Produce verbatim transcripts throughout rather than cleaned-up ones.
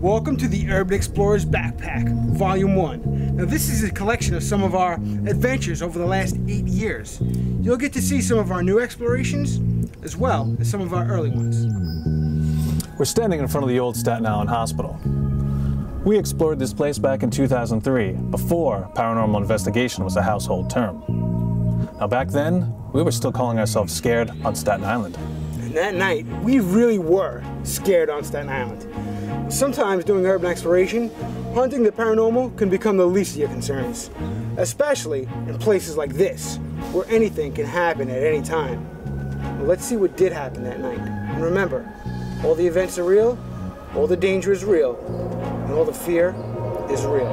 Welcome to the Urban Explorer's Backpack, Volume one. Now this is a collection of some of our adventures over the last eight years. You'll get to see some of our new explorations, as well as some of our early ones. We're standing in front of the old Staten Island Hospital. We explored this place back in two thousand three, before paranormal investigation was a household term. Now back then, we were still calling ourselves scared on Staten Island. And that night, we really were scared on Staten Island. Sometimes doing urban exploration, hunting the paranormal can become the least of your concerns, especially in places like this, where anything can happen at any time. Well, let's see what did happen that night. And remember, all the events are real, all the danger is real, and all the fear is real.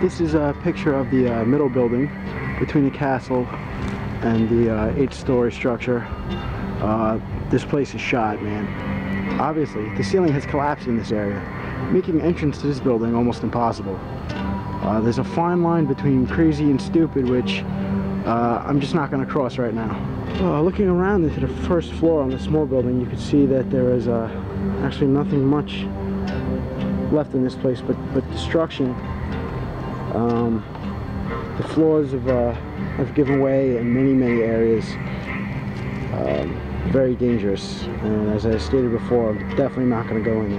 This is a picture of the uh, middle building between the castle and the uh, eight-story structure. Uh, this place is shot, man. Obviously, the ceiling has collapsed in this area, making entrance to this building almost impossible. Uh, there's a fine line between crazy and stupid, which uh, I'm just not going to cross right now. Uh, looking around to the first floor on the small building, you can see that there is uh, actually nothing much left in this place but, but destruction. Um, the floors have, uh, have given way in many, many areas. Um, very dangerous, and as I stated before, I'm definitely not going to go in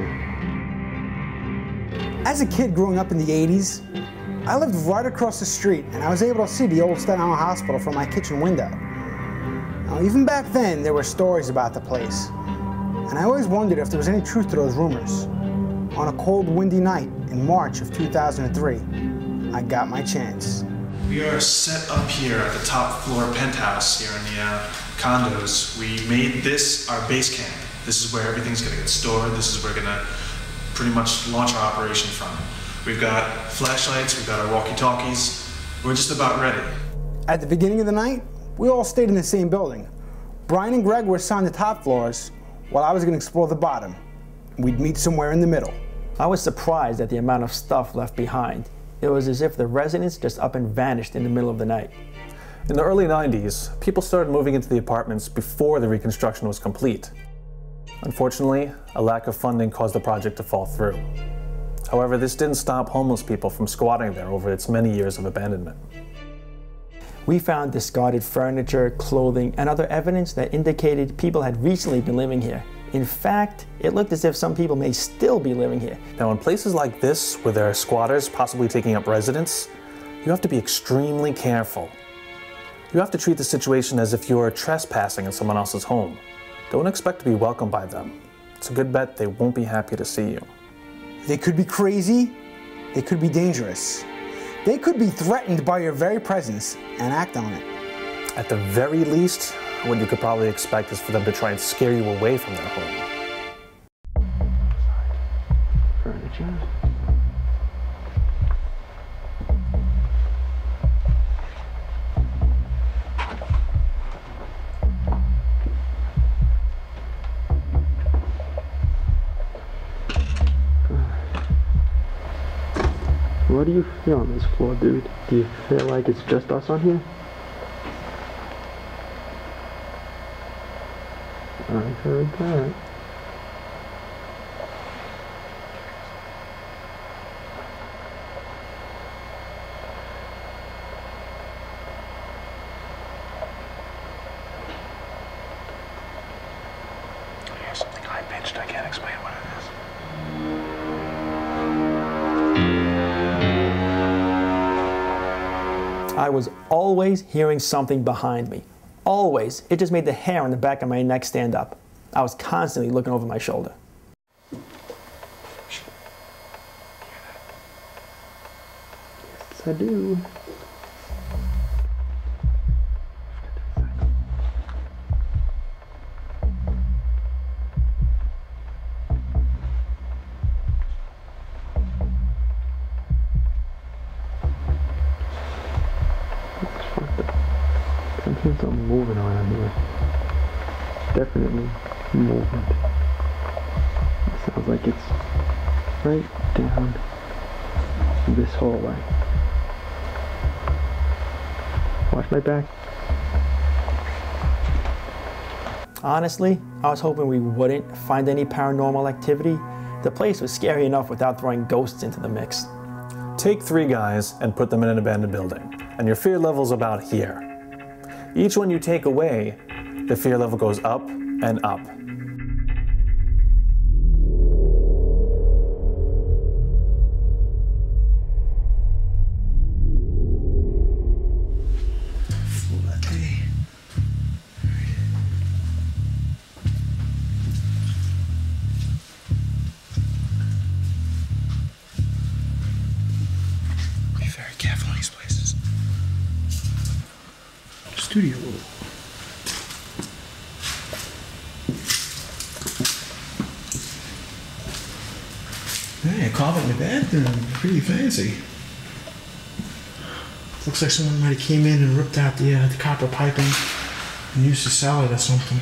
there. As a kid growing up in the eighties, I lived right across the street, and I was able to see the old Staten Island Hospital from my kitchen window. Now, even back then, there were stories about the place, and I always wondered if there was any truth to those rumors. On a cold, windy night in March of two thousand three, I got my chance. We are set up here at the top floor penthouse here in the uh, condos. We made this our base camp. This is where everything's gonna get stored. This is where we're gonna pretty much launch our operation from. We've got flashlights, we've got our walkie-talkies. We're just about ready. At the beginning of the night, we all stayed in the same building. Brian and Greg were assigned the top floors, while I was gonna explore the bottom. We'd meet somewhere in the middle. I was surprised at the amount of stuff left behind. It was as if the residents just up and vanished in the middle of the night. In the early nineties, people started moving into the apartments before the reconstruction was complete. Unfortunately, a lack of funding caused the project to fall through. However, this didn't stop homeless people from squatting there over its many years of abandonment. We found discarded furniture, clothing, and other evidence that indicated people had recently been living here. In fact, it looked as if some people may still be living here. Now, in places like this, where there are squatters possibly taking up residence, you have to be extremely careful. You have to treat the situation as if you are trespassing in someone else's home. Don't expect to be welcomed by them. It's a good bet they won't be happy to see you. They could be crazy, they could be dangerous. They could be threatened by your very presence and act on it. At the very least, what you could probably expect is for them to try and scare you away from their home. Furniture. What do you feel on this floor, dude? Do you feel like it's just us on here? I heard that. I hear something high-pitched. I can't explain what it is. I was always hearing something behind me. Always. It just made the hair on the back of my neck stand up. I was constantly looking over my shoulder. Yes, I do. Definitely movement. It sounds like it's right down this hallway. Watch my back. Honestly, I was hoping we wouldn't find any paranormal activity. The place was scary enough without throwing ghosts into the mix. Take three guys and put them in an abandoned building, and your fear level's about here. Each one you take away, the fear level goes up and up. Be very careful in these places. Studio room. Carpet in the bathroom, pretty fancy. Looks like someone might have came in and ripped out the, uh, the copper piping and used to sell it or something.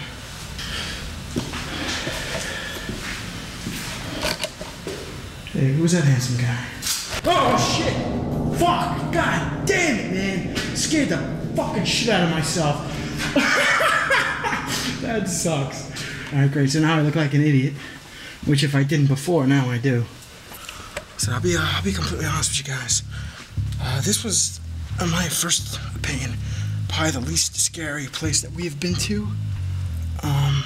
Hey, who was that handsome guy? Oh shit! Fuck! God damn it, man! Scared the fucking shit out of myself. That sucks. Alright, great. So now I look like an idiot. Which if I didn't before, now I do. So I'll be, uh, I'll be completely honest with you guys. Uh, this was, in my first opinion, probably the least scary place that we have been to. Um,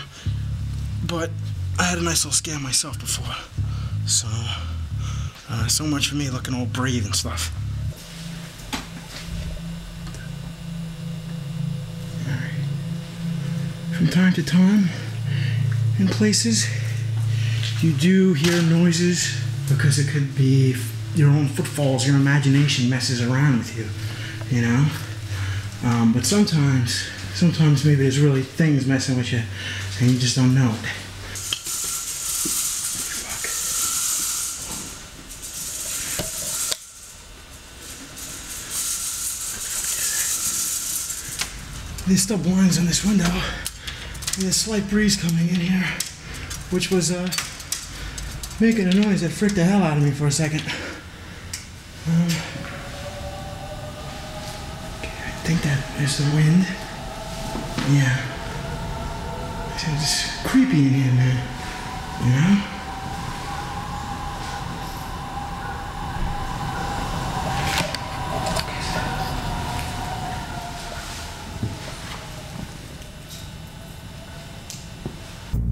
but I had a nice little scare myself before. So, uh, so much for me looking all brave and stuff. All right. From time to time, in places, you do hear noises. Because it could be your own footfalls, your imagination messes around with you, you know? Um, but sometimes, sometimes maybe there's really things messing with you and you just don't know it. Fuck. There's still blinds on this window. There's a slight breeze coming in here, which was, uh, making a noise that freaked the hell out of me for a second. Um, okay, I think that is the wind. Yeah. It's creepy in here, man. You know?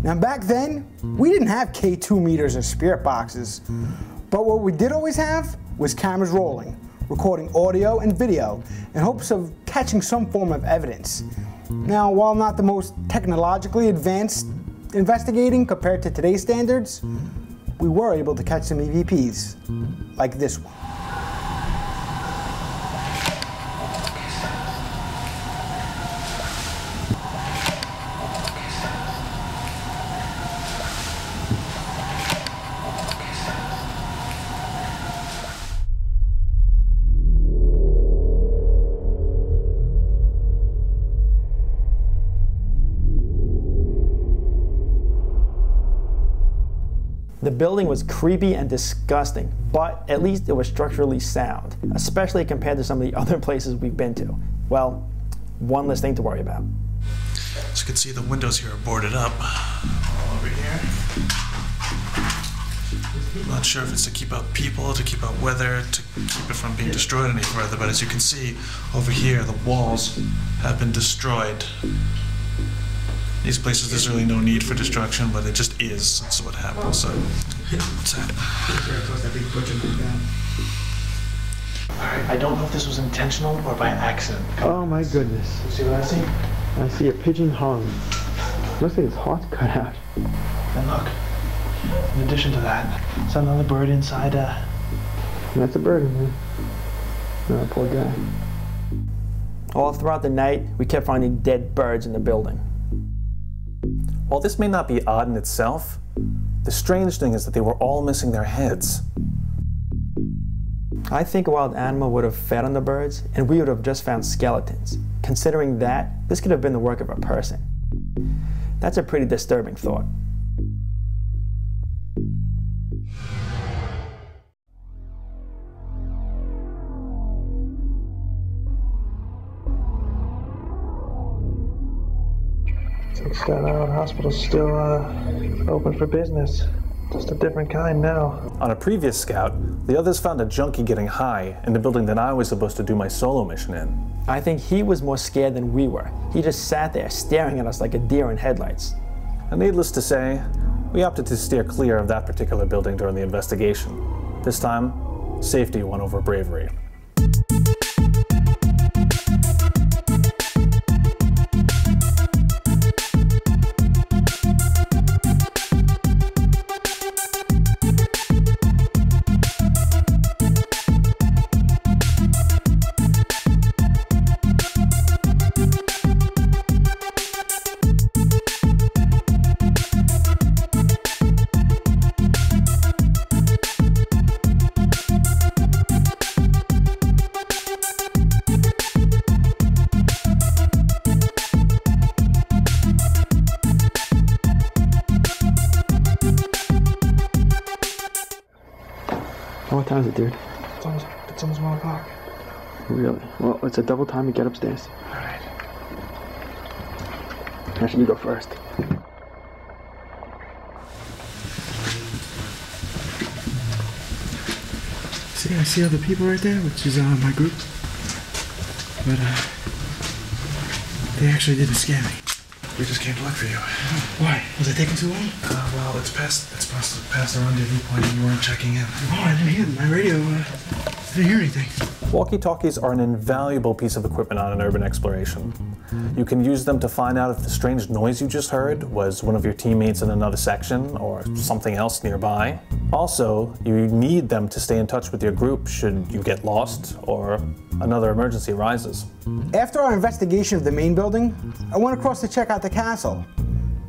Now back then, we didn't have K two meters or spirit boxes, but what we did always have was cameras rolling, recording audio and video in hopes of catching some form of evidence. Now, while not the most technologically advanced investigating compared to today's standards, we were able to catch some E V Ps, like this one. The building was creepy and disgusting, but at least it was structurally sound, especially compared to some of the other places we've been to. Well, one less thing to worry about. As you can see, the windows here are boarded up all over here. I'm not sure if it's to keep out people, to keep out weather, to keep it from being destroyed any further, but as you can see over here, the walls have been destroyed. These places, there's really no need for destruction, but it just is. That's what happens. So, what's that? I don't know if this was intentional or by accident. Oh my goodness! You see what I see? I see a pigeon hung. Looks like it's heart cut out. And look, in addition to that, it's another bird inside. Uh... That's a bird, man. Oh, poor guy. All throughout the night, we kept finding dead birds in the building. While this may not be odd in itself, the strange thing is that they were all missing their heads. I think a wild animal would have fed on the birds, and we would have just found skeletons. Considering that, this could have been the work of a person. That's a pretty disturbing thought. Staten Island Hospital is still uh, open for business. Just a different kind now. On a previous scout, the others found a junkie getting high in the building that I was supposed to do my solo mission in. I think he was more scared than we were. He just sat there staring at us like a deer in headlights. And needless to say, we opted to steer clear of that particular building during the investigation. This time, safety won over bravery. How's it, dude? It's almost, it's almost one o'clock. Really? Well, it's a double time to get upstairs. All right. Actually, you go first. See, I see other people right there, which is uh, my group. But uh, they actually didn't scare me. We just came to look for you. Why? Was I taking too long? Uh, well, it's past it's past, past the rendezvous point and you weren't checking in. Oh, I didn't hear them. My radio, uh, I didn't hear anything. Walkie-talkies are an invaluable piece of equipment on an urban exploration. You can use them to find out if the strange noise you just heard was one of your teammates in another section or something else nearby. Also, you need them to stay in touch with your group should you get lost or another emergency arises. After our investigation of the main building, I went across to check out the castle.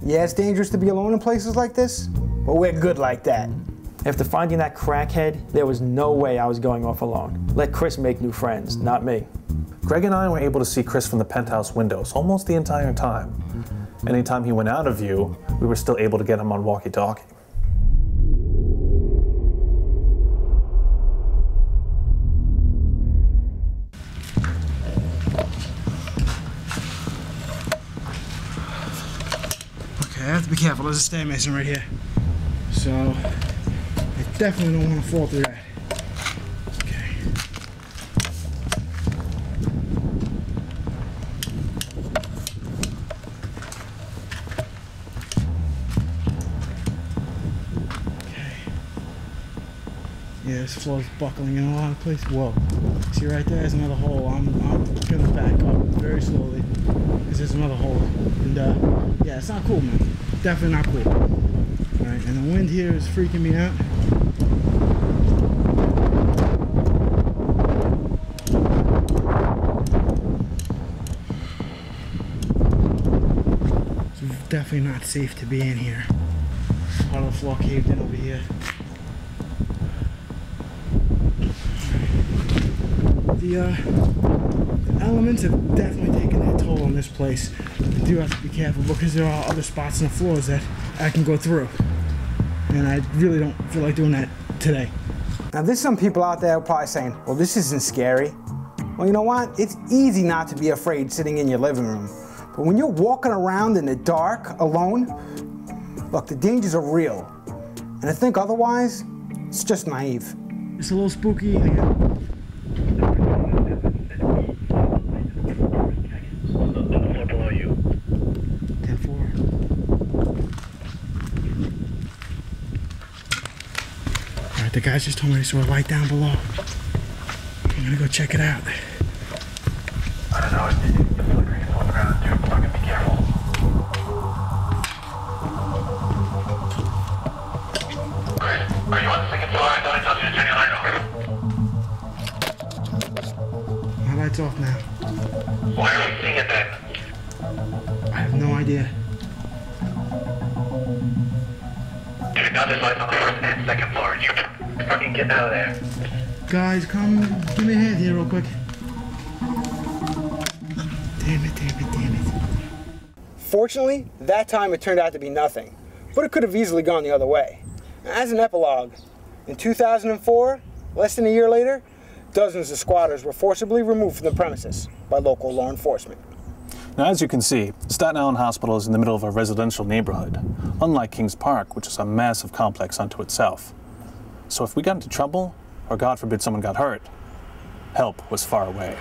Yeah, it's dangerous to be alone in places like this, but we're good like that. After finding that crackhead, there was no way I was going off alone. Let Chris make new friends, not me. Greg and I were able to see Chris from the penthouse windows almost the entire time. Anytime he went out of view, we were still able to get him on walkie-talkie. I have to be careful, there's a stair mason right here. So, I definitely don't want to fall through that. Okay. Okay. Yeah, this floor's buckling in a lot of places. Whoa. See right there, there's another hole. I'm, I'm gonna back up very slowly. There's another hole. And, uh, yeah, it's not cool, man. Definitely not cool. Alright, and the wind here is freaking me out. It's definitely not safe to be in here. Part of the floor caved in over here. The, uh, the elements have definitely taken their toll on this place. You do have to be careful because there are other spots in the floors that I can go through. and I really don't feel like doing that today. Now there's some people out there probably saying, well, this isn't scary. Well, you know what? It's easy not to be afraid sitting in your living room. But when you're walking around in the dark alone, look, the dangers are real. And to think otherwise, it's just naive. It's a little spooky. I got The guys just told me they saw a light down below. I'm gonna go check it out. I don't know, it's flickering on the ground too. Fucking be careful. Chris, are you on the second floor? I thought I told you to turn your light off. My light's off now. Why are we seeing it then? I have no idea. Dude, now there's lights on the first and second floor. You fucking get out of there. Guys, come give me a hand here real quick. Damn it, damn it, damn it. Fortunately, that time it turned out to be nothing, but it could have easily gone the other way. As an epilogue, in two thousand four, less than a year later, dozens of squatters were forcibly removed from the premises by local law enforcement. Now, as you can see, Staten Island Hospital is in the middle of a residential neighborhood, unlike Kings Park, which is a massive complex unto itself. So if we got into trouble, or God forbid someone got hurt, help was far away.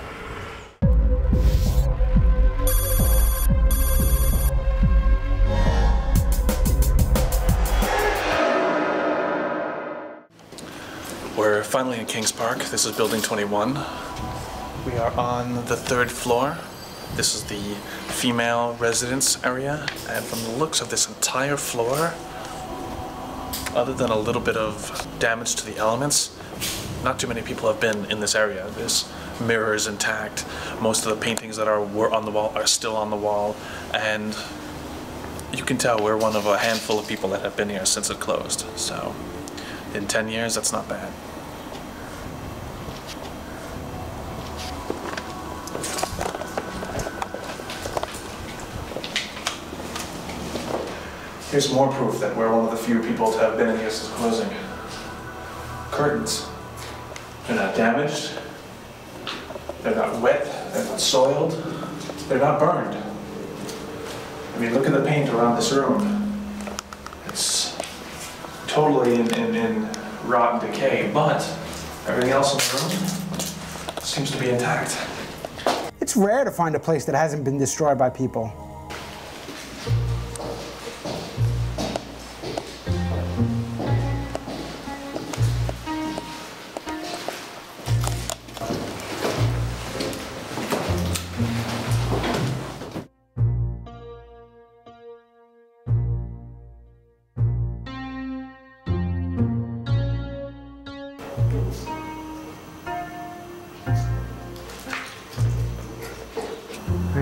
We're finally in Kings Park. This is building twenty-one. We are on the third floor. This is the female residence area. And from the looks of this entire floor, other than a little bit of damage to the elements, not too many people have been in this area. This mirror is intact. Most of the paintings that are were on the wall are still on the wall, and you can tell we're one of a handful of people that have been here since it closed. So in ten years, that's not bad. Here's more proof that we're one of the few people to have been in here since closing. Curtains. They're not damaged. They're not wet. They're not soiled. They're not burned. I mean, look at the paint around this room. It's totally in, in, in rot and decay, but everything else in the room seems to be intact. It's rare to find a place that hasn't been destroyed by people.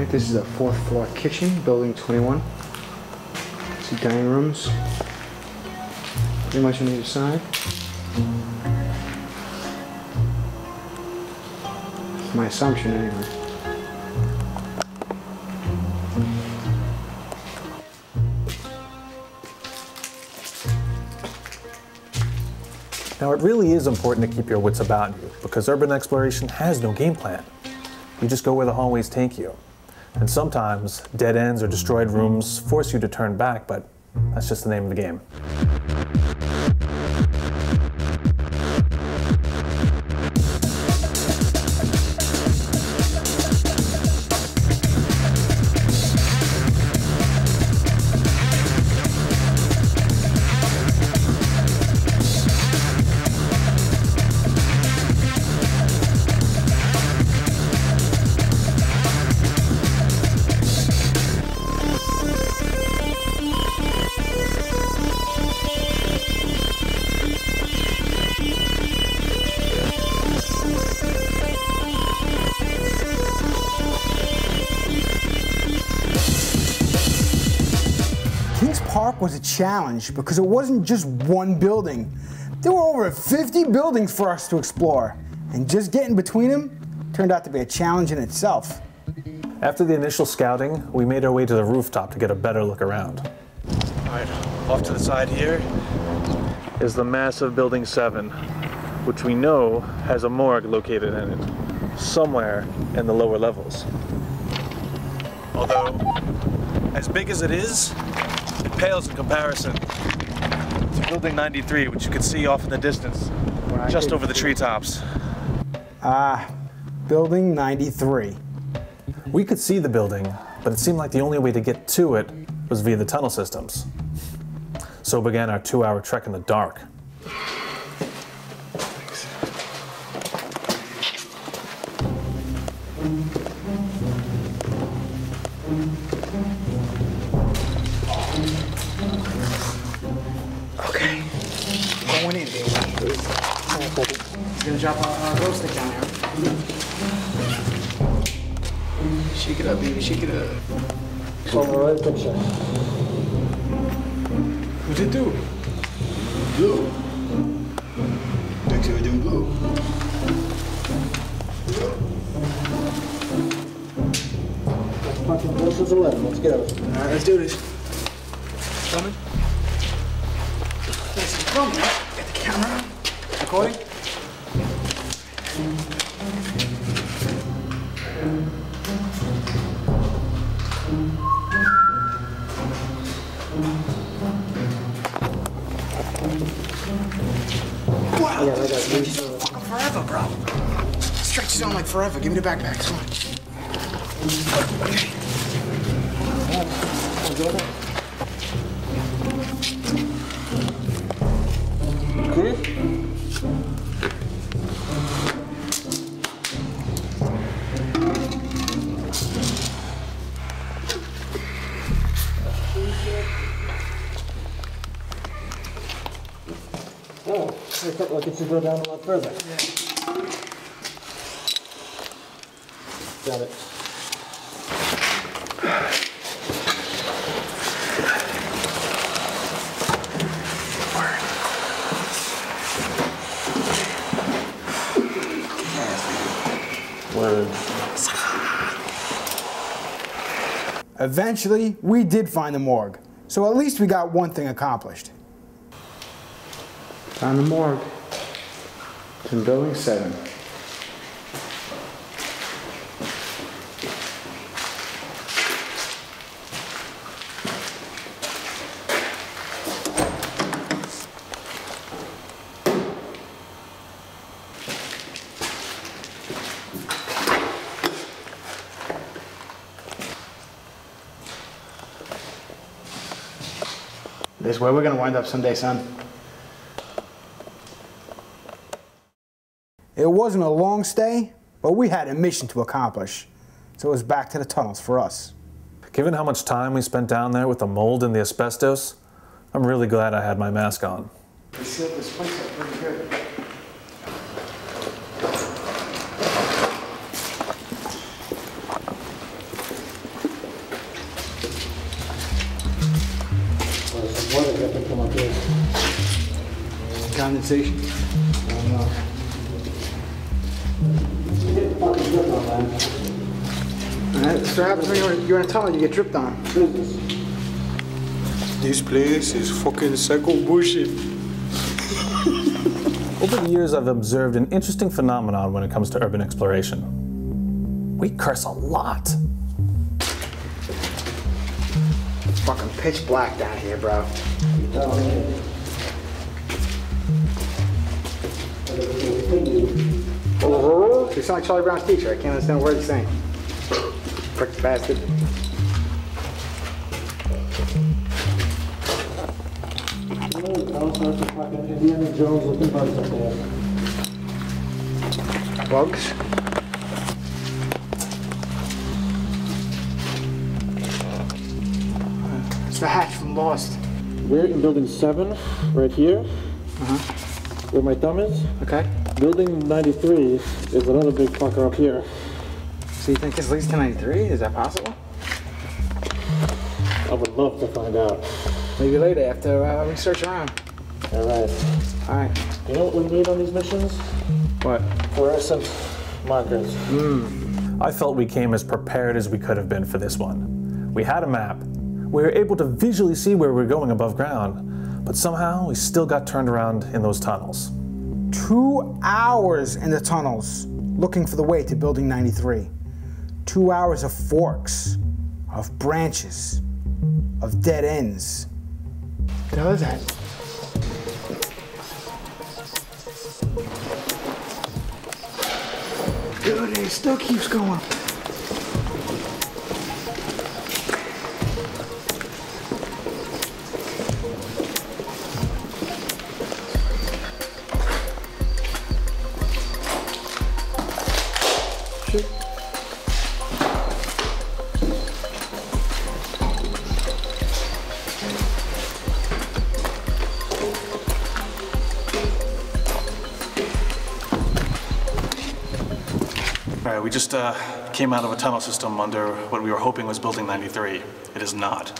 This is a fourth floor kitchen, building twenty-one. Two dining rooms, pretty much on either side. That's my assumption, anyway. Now, it really is important to keep your wits about you, because urban exploration has no game plan. You just go where the hallways take you. And sometimes, dead ends or destroyed rooms force you to turn back, but that's just the name of the game. Was a challenge because it wasn't just one building. There were over fifty buildings for us to explore, and just getting between them turned out to be a challenge in itself. After the initial scouting, we made our way to the rooftop to get a better look around. All right, off to the side here is the massive Building seven, which we know has a morgue located in it, somewhere in the lower levels. Although, as big as it is, it pales in comparison to Building ninety-three, which you can see off in the distance, just over the treetops. Ah, Building ninety-three. We could see the building, but it seemed like the only way to get to it was via the tunnel systems. So began our two-hour trek in the dark. Okay. Going in, baby. He's gonna drop a glow stick down there. Shake it up, baby. Shake it up. Show the right picture. What's it do? Glue. Make sure we do glue. Let's fucking close as eleven. Let's get out. All right, let's do this. Coming? Yes, it's coming. Get the camera. Recording? Yeah, I got you. Fuck him forever, bro. Stretches on like forever. Give me the backpack. Come on. Okay. Look, it should go down a lot further. Yeah. Got it. Word. Eventually, we did find the morgue. So at least we got one thing accomplished. Found the morgue. It's in Building seven. This is where we're gonna wind up someday, son. It wasn't a long stay, but we had a mission to accomplish, so it was back to the tunnels for us. Given how much time we spent down there with the mold and the asbestos, I'm really glad I had my mask on. They sealed this place up pretty good. Well, there's some water that can come up here. Condensation? I don't know. So what happens when you're, you're in a tunnel, you get dripped on. This place is fucking psycho bullshit. Over the years, I've observed an interesting phenomenon when it comes to urban exploration. We curse a lot. It's fucking pitch black down here, bro. Oh, you sound like Charlie Brown's teacher. I can't understand a word he's saying. Prick the bastard. Bugs? It's the hatch from Lost. We're in Building seven, right here. Uh-huh. Where my thumb is. Okay. Building ninety-three is another big fucker up here. So you think this leads to ninety-three? Is that possible? I would love to find out. Maybe later after uh, we search around. All right. All right. You know what we need on these missions? What? Fluorescent markers. Mm. I felt we came as prepared as we could have been for this one. We had a map. We were able to visually see where we were going above ground, but somehow we still got turned around in those tunnels. Two hours in the tunnels looking for the way to building ninety-three. Two hours of forks, of branches, of dead ends. What was that? Dude, it still keeps going. We just uh, came out of a tunnel system under what we were hoping was building ninety-three. It is not.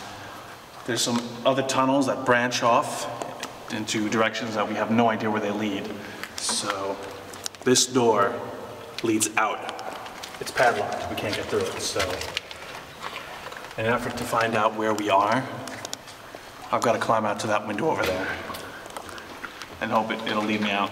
There's some other tunnels that branch off into directions that we have no idea where they lead. So this door leads out. It's padlocked. We can't get through it. So in an effort to find out where we are, I've got to climb out to that window over there and hope it, it'll lead me out.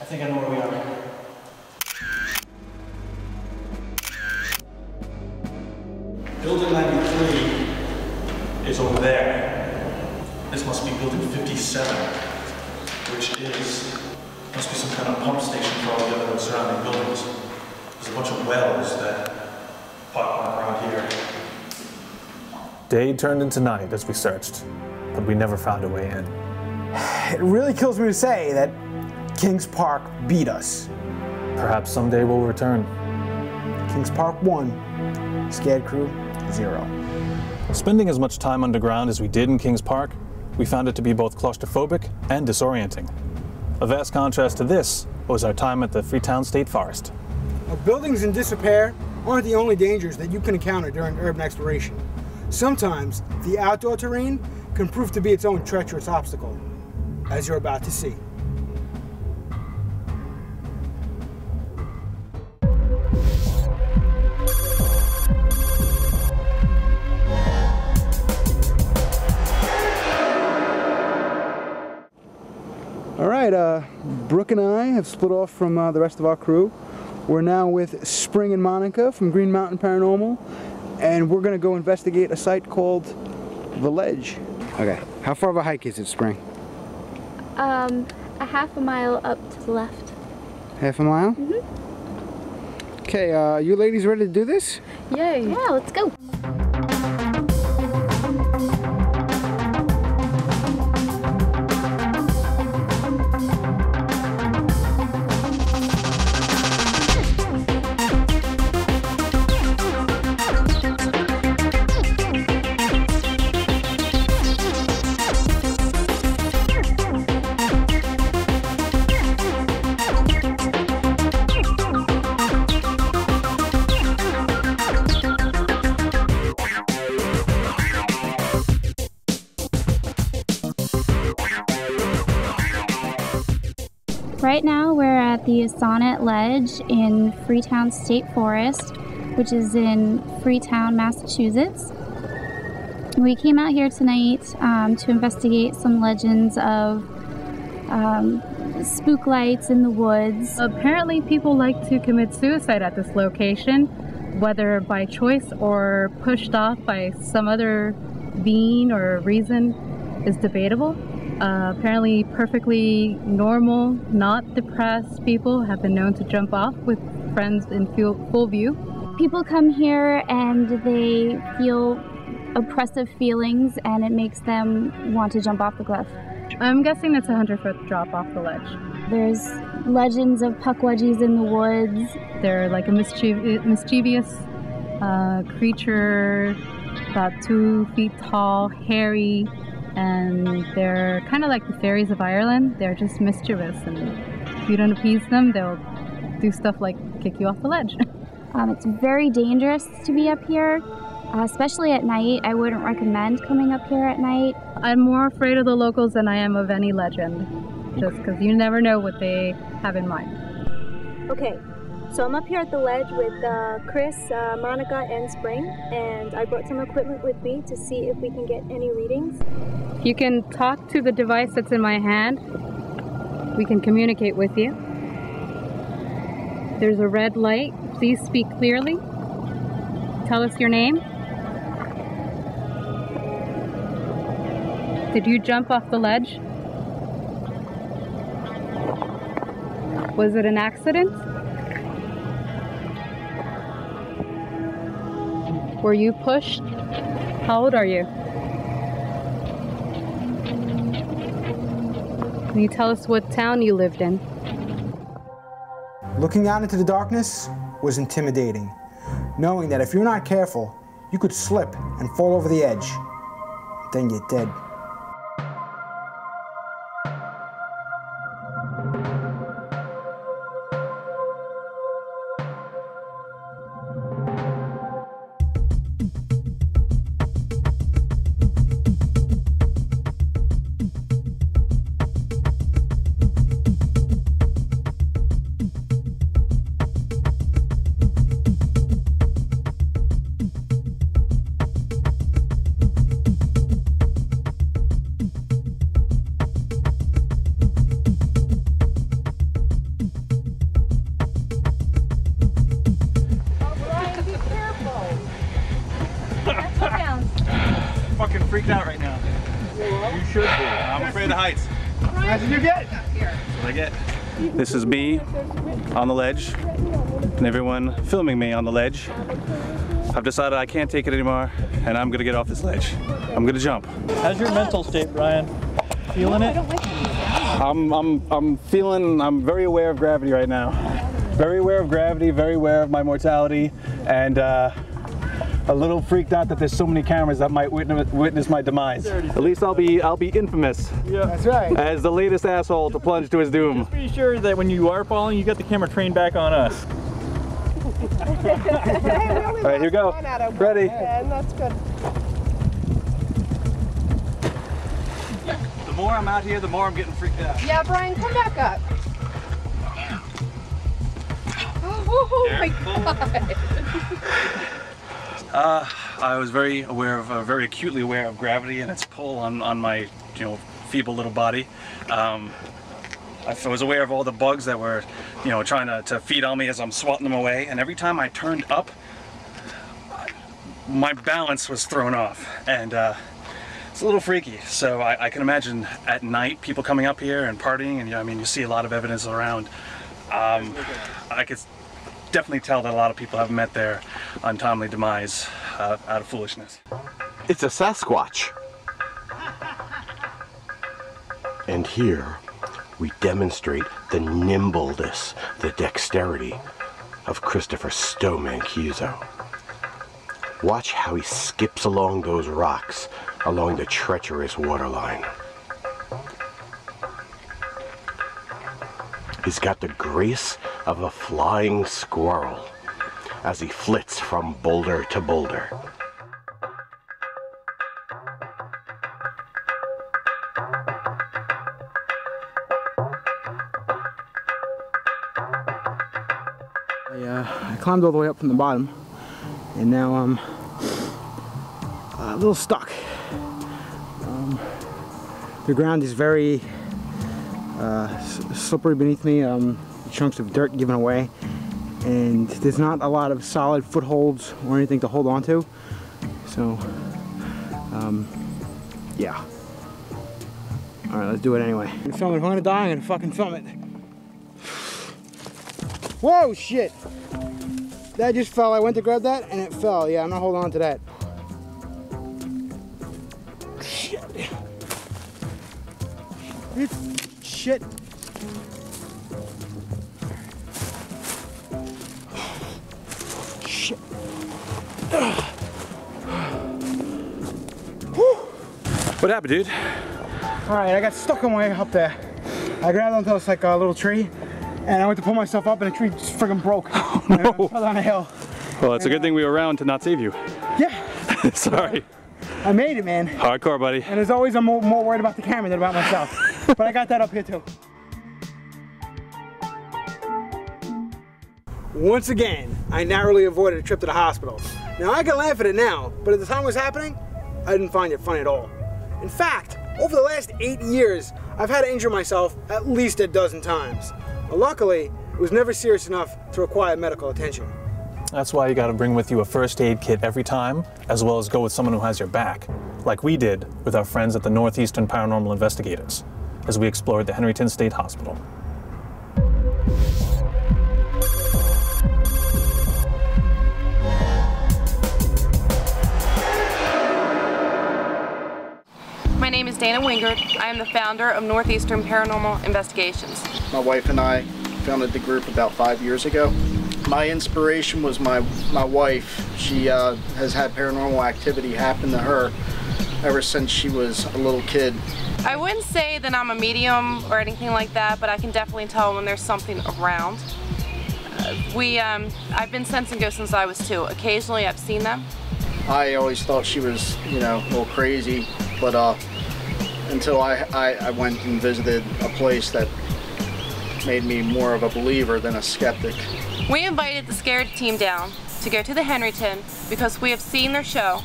I think I know where we are. Building ninety-three is over there. This must be building fifty-seven, which is, must be some kind of pump station for all the other surrounding buildings. There's a bunch of wells that pop around here. Day turned into night as we searched, but we never found a way in. It really kills me to say that Kings Park beat us. Perhaps someday we'll return. Kings Park one, Scared Crew zero. Spending as much time underground as we did in Kings Park, we found it to be both claustrophobic and disorienting. A vast contrast to this was our time at the Freetown State Forest. Well, buildings in disrepair aren't the only dangers that you can encounter during urban exploration. Sometimes the outdoor terrain can prove to be its own treacherous obstacle, as you're about to see. Uh, Brooke and I have split off from uh, the rest of our crew. We're now with Spring and Monica from Green Mountain Paranormal, and we're gonna go investigate a site called The Ledge. Okay, how far of a hike is it, Spring? Um, a half a mile up to the left. Half a mile? Mm-hmm. Okay, uh, you ladies ready to do this? Yay! Yeah, let's go! Right now we're at the Assonet Ledge in Freetown State Forest, which is in Freetown, Massachusetts. We came out here tonight um, to investigate some legends of um, spook lights in the woods. Apparently people like to commit suicide at this location, whether by choice or pushed off by some other being or reason is debatable. Uh, apparently perfectly normal, not depressed people have been known to jump off with friends in full view. People come here and they feel oppressive feelings and it makes them want to jump off the cliff. I'm guessing that's a one hundred foot drop off the ledge. There's legends of pukwudgies in the woods. They're like a mischiev mischievous uh, creature, about two feet tall, hairy, and they're kind of like the fairies of Ireland. They're just mischievous, and if you don't appease them, they'll do stuff like kick you off the ledge. Um, it's very dangerous to be up here, uh, especially at night. I wouldn't recommend coming up here at night. I'm more afraid of the locals than I am of any legend, just because you never know what they have in mind. Okay, so I'm up here at the ledge with uh, Chris, uh, Monica, and Spring, and I brought some equipment with me to see if we can get any readings. You can talk to the device that's in my hand. We can communicate with you. There's a red light. Please speak clearly. Tell us your name. Did you jump off the ledge? Was it an accident? Were you pushed? How old are you? Can you tell us what town you lived in? Looking out into the darkness was intimidating, knowing that if you're not careful, you could slip and fall over the edge. Then you're dead. Freaked out right now. Whoa. You should be. I'm afraid of heights. How did you get? What I get. This is me on the ledge, and everyone filming me on the ledge. I've decided I can't take it anymore, and I'm gonna get off this ledge. I'm gonna jump. How's your mental state, Brian? Feeling it? I'm, I'm, I'm feeling. I'm very aware of gravity right now. Very aware of gravity. Very aware of my mortality, and. Uh, A little freaked out that there's so many cameras that might witness, witness my demise. At least I'll be I'll be infamous. Yeah, that's right. As the latest asshole to plunge to his doom. Just be sure that when you are falling, you got the camera trained back on us. All right, here we go. Ready? Yeah, and that's good. The more I'm out here, the more I'm getting freaked out. Yeah, Brian, come back up. Oh my God. Uh, I was very aware of, uh, very acutely aware of gravity and its pull on, on my, you know, feeble little body. Um, I was aware of all the bugs that were, you know, trying to, to feed on me as I'm swatting them away. And every time I turned up, my balance was thrown off. And uh, it's a little freaky. So I, I can imagine at night people coming up here and partying. And, you know, I mean, you see a lot of evidence around. Um, I could... definitely tell that a lot of people have met their untimely demise uh, out of foolishness. It's a Sasquatch. And here we demonstrate the nimbleness, the dexterity of Christopher Stowman Kizo. Watch how he skips along those rocks, along the treacherous waterline. He's got the grace of a flying squirrel as he flits from boulder to boulder. I, uh, I climbed all the way up from the bottom, and now I'm a little stuck. Um, the ground is very Uh, slippery beneath me, um, chunks of dirt given away, and there's not a lot of solid footholds or anything to hold on to, so um, yeah. Alright, let's do it anyway. I'm gonna film it. If I'm gonna die, I'm gonna fucking film it. Whoa, shit! That just fell. I went to grab that and it fell. Yeah, I'm not holding on to that. Shit. It's shit. Shit. What happened, dude? All right, I got stuck on my way up there. I grabbed onto this like a little tree, and I went to pull myself up, and the tree just friggin' broke. Oh, no. And I fell down a hill. Well, it's and, a good uh, thing we were around to not save you. Yeah. Sorry. I made it, man. Hardcore, buddy. And as always, I'm more, more worried about the camera than about myself. But I got that up here too. Once again, I narrowly avoided a trip to the hospital. Now, I can laugh at it now, but at the time it was happening, I didn't find it funny at all. In fact, over the last eight years, I've had to injure myself at least a dozen times. But luckily, it was never serious enough to require medical attention. That's why you gotta bring with you a first aid kit every time, as well as go with someone who has your back, like we did with our friends at the Northeastern Paranormal Investigators, as we explored the Henryton State Hospital. My name is Dana Wingard. I am the founder of Northeastern Paranormal Investigations. My wife and I founded the group about five years ago. My inspiration was my, my wife. She uh, has had paranormal activity happen to her ever since she was a little kid. I wouldn't say that I'm a medium or anything like that, but I can definitely tell when there's something around. Uh, we, um, I've been sensing ghosts since I was two. Occasionally I've seen them. I always thought she was, you know, a little crazy, but uh, until I, I, I went and visited a place that made me more of a believer than a skeptic. We invited the Scared team down to go to the Henryton because we have seen their show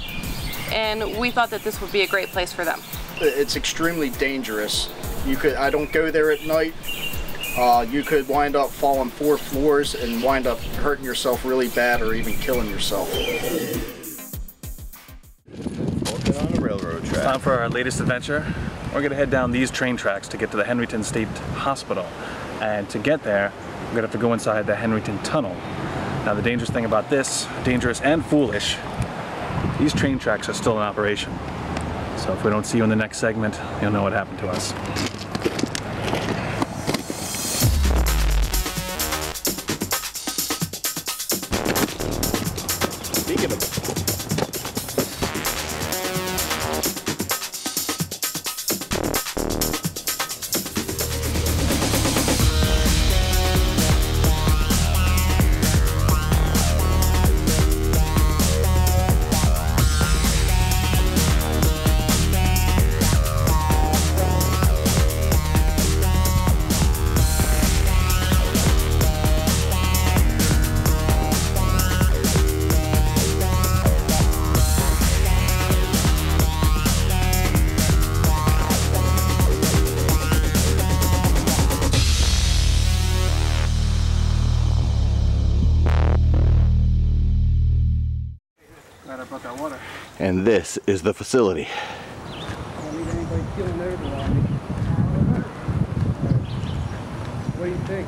and we thought that this would be a great place for them. It's extremely dangerous. You could, I don't go there at night. Uh, you could wind up falling four floors and wind up hurting yourself really bad or even killing yourself. Walking on the railroad track. It's time for our latest adventure. We're gonna head down these train tracks to get to the Henryton State Hospital. And to get there, we're gonna have to go inside the Henryton Tunnel. Now the dangerous thing about this, dangerous and foolish, these train tracks are still in operation. So if we don't see you in the next segment, you'll know what happened to us. Speaking of And this is the facility. What do you think?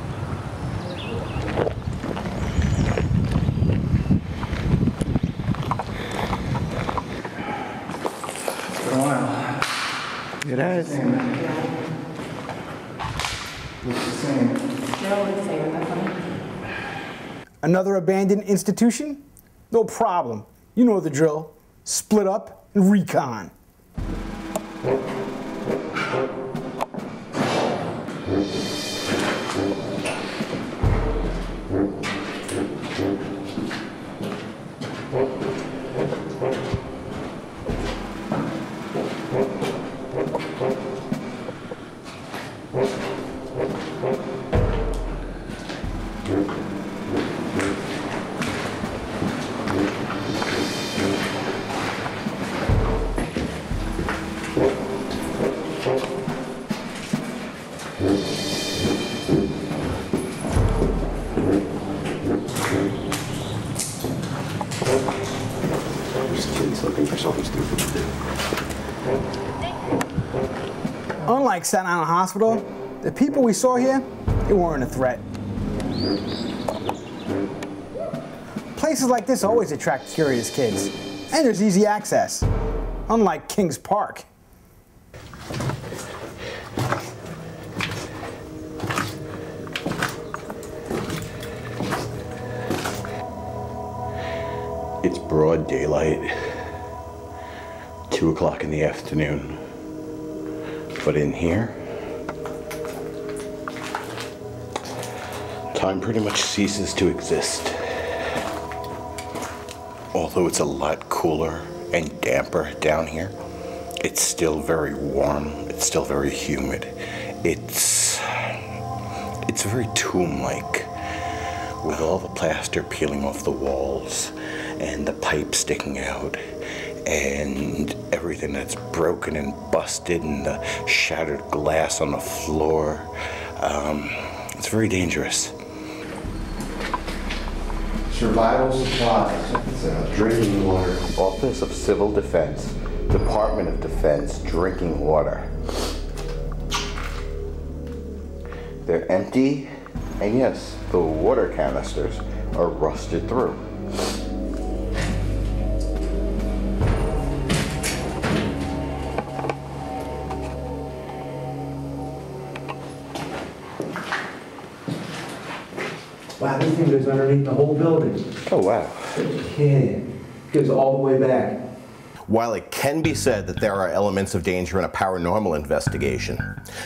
For a while. It has. Looks the same. Looks the same. Another abandoned institution? No problem. You know the drill. Split up and recon. Unlike Staten Island Hospital, the people we saw here, they weren't a threat. Places like this always attract curious kids, and there's easy access, unlike Kings Park. broad daylight, two o'clock in the afternoon. But in here, time pretty much ceases to exist. Although it's a lot cooler and damper down here, it's still very warm, it's still very humid. It's, it's very tomb-like, with all the plaster peeling off the walls and the pipe sticking out and everything that's broken and busted and the shattered glass on the floor. Um, it's very dangerous. Survival supplies. It's uh, drinking water. Office of Civil Defense, Department of Defense, drinking water. They're empty, and yes, the water canisters are rusted through. Wow, this thing goes underneath the whole building. Oh, wow. It goes all the way back. While it can be said that there are elements of danger in a paranormal investigation,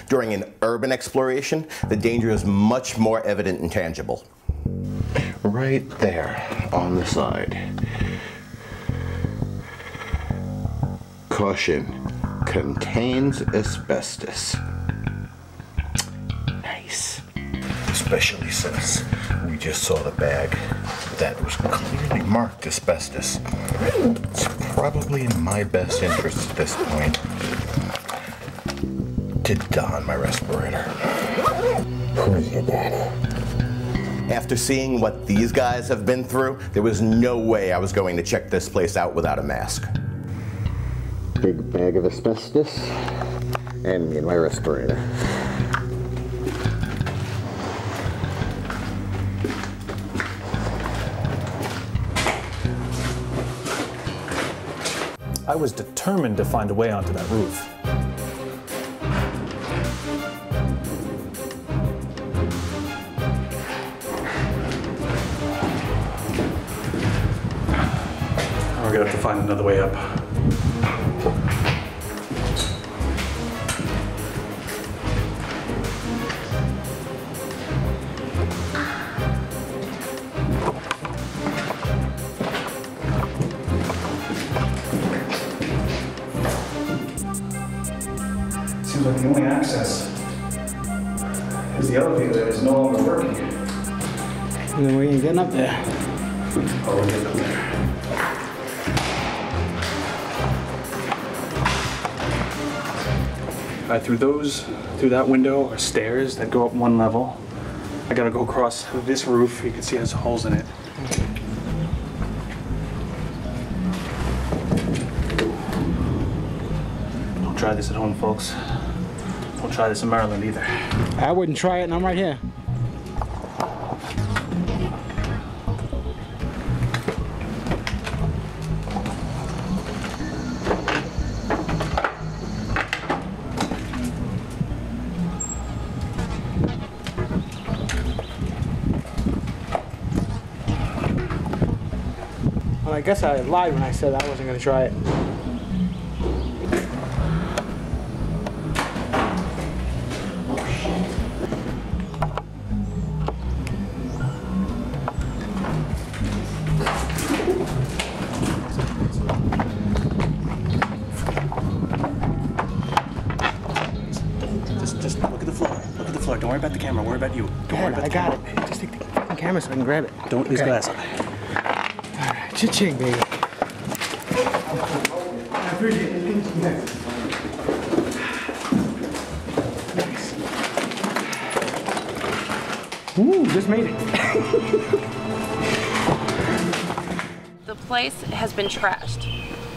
during an urban exploration, the danger is much more evident and tangible. Right there on the side. Caution, contains asbestos. Nice. Especially since we just saw the bag that was clearly marked asbestos. It's probably in my best interest at this point to don my respirator. Who's your daddy? After seeing what these guys have been through, there was no way I was going to check this place out without a mask. Big bag of asbestos and me and my respirator. I was determined to find a way onto that roof. We're gonna have to find another way up. The only access is the elevator that is no longer working. Then we ain't getting up there. Oh, we're getting up there. Alright, through those, through that window are stairs that go up one level. I gotta go across this roof. You can see it has holes in it. Don't try this at home, folks. We'll try this in Maryland either. I wouldn't try it, and I'm right here. Well, I guess I lied when I said I wasn't going to try it. So I can grab it. Don't okay. Use glass on it. All right, cha-ching, baby. I appreciate it. Thank you. Nice. Ooh, just made it. The place has been trashed.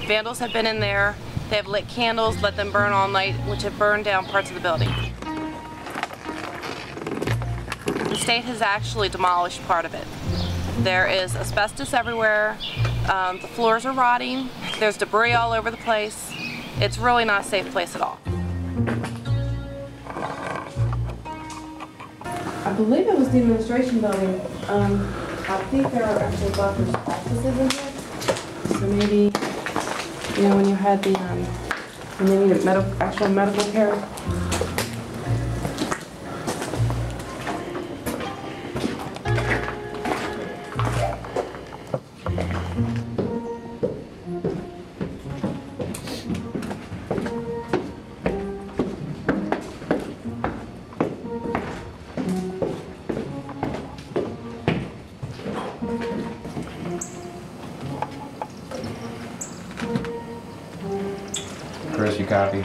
Vandals have been in there. They have lit candles, let them burn all night, which have burned down parts of the building. The state has actually demolished part of it. There is asbestos everywhere, um, the floors are rotting, there's debris all over the place. It's really not a safe place at all. I believe it was the administration building. Um, I think there are actually doctors' offices in here. So maybe, you know, when you had the, um, when they needed medical, actual medical care. Copy.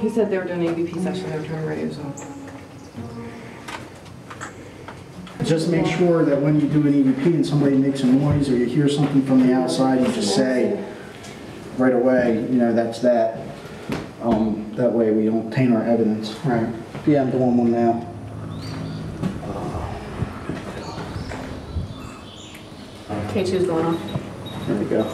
He said they were doing an A B P session, they were turning radios off. Just make sure that when you do an E V P and somebody makes a noise or you hear something from the outside, you just say right away, you know, that's that. Um, that way we don't taint our evidence. Right. Yeah, I'm doing one now. K two's going on. There we go.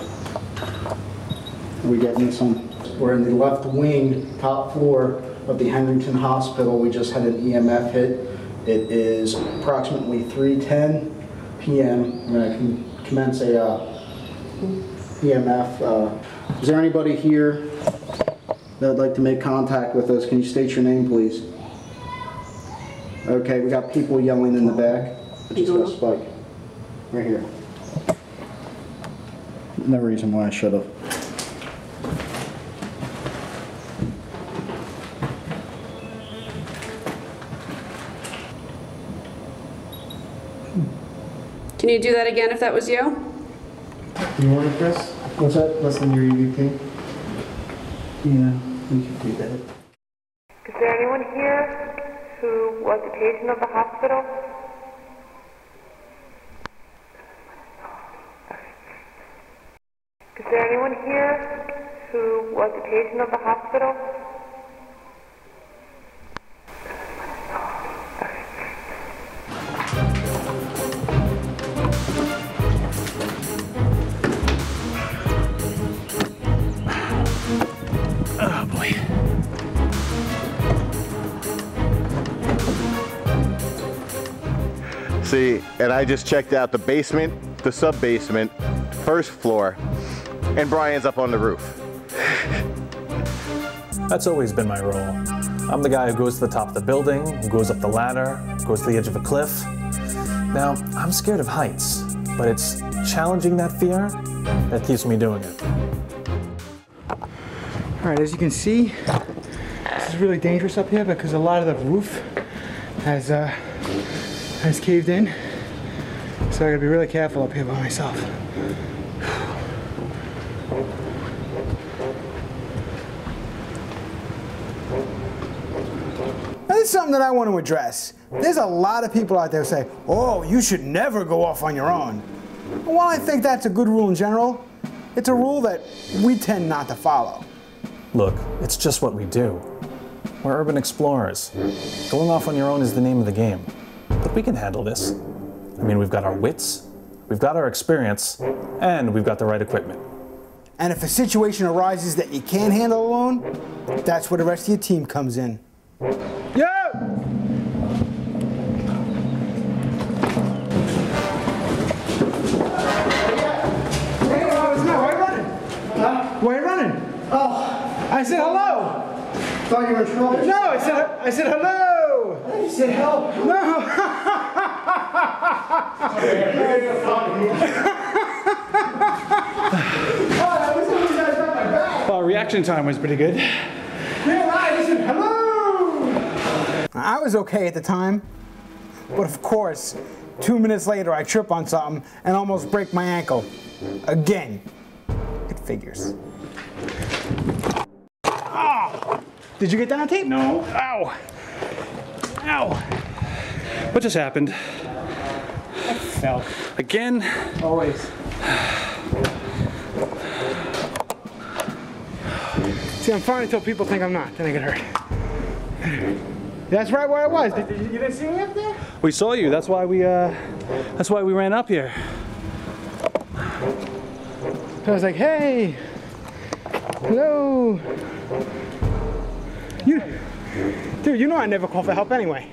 Are we getting some? We're in the left wing, top floor of the Henryton Hospital. We just had an E M F hit. It is approximately three ten p m I'm going to commence a uh, E M F. Uh, is there anybody here that would like to make contact with us? Can you state your name, please? Okay, we got people yelling in the back. I just got a spike. Right here. No reason why I should have. Can you do that again if that was you? You want it, Chris? What's that? Listen to your E V P. Yeah, we can do that. Is there anyone here who was a patient of the hospital? Is there anyone here who was a patient of the hospital? See, and I just checked out the basement, the sub-basement, first floor, and Brian's up on the roof. That's always been my role. I'm the guy who goes to the top of the building, who goes up the ladder, goes to the edge of a cliff. Now, I'm scared of heights, but it's challenging that fear that keeps me doing it. All right, as you can see, this is really dangerous up here because a lot of the roof has uh, has caved in, so I gotta be really careful up here by myself. This is something that I want to address. There's a lot of people out there who say, oh, you should never go off on your own. And while I think that's a good rule in general, it's a rule that we tend not to follow. Look, it's just what we do. We're urban explorers. Going off on your own is the name of the game. But we can handle this. I mean, we've got our wits, we've got our experience, and we've got the right equipment. And if a situation arises that you can't handle alone, that's where the rest of your team comes in. Yeah! Why are you running? Huh? Why are you running? Oh, I said hello! Thought you were in trouble. No, I said, I said hello! You said help. No. Well, reaction time was pretty good. I was okay at the time, but of course, two minutes later I trip on something and almost break my ankle. Again, it figures. Oh, did you get that on tape? No. Ow. Ow! What just happened? I fell. Again? Always. See, I'm fine until people think I'm not, then I get hurt. That's right where I was. Did, did you, you didn't see me up there? We saw you. That's why we, uh, that's why we ran up here. So I was like, hey! Hello! You. Dude, you know I never call for help anyway.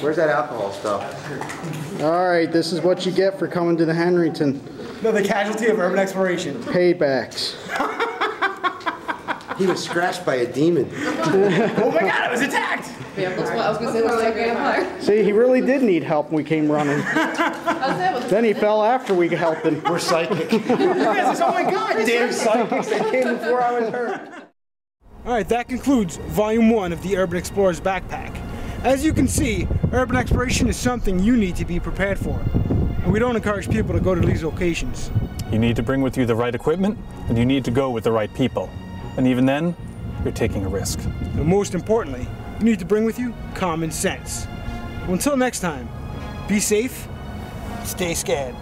Where's that alcohol stuff? All right, this is what you get for coming to the Henryton. No, the casualty of urban exploration. Paybacks. He was scratched by a demon. Oh my god, I was attacked! Yeah, that's what I was going to say, like vampire. See, he really did need help when we came running. Then he fell after we helped him. We're psychic. You guys, oh my god, damn psychics that came before I was hurt. Alright, that concludes Volume one of the Urban Explorer's Backpack. As you can see, urban exploration is something you need to be prepared for. And we don't encourage people to go to these locations. You need to bring with you the right equipment, and you need to go with the right people. And even then, you're taking a risk. And most importantly, you need to bring with you common sense. Well, until next time, be safe, stay scared.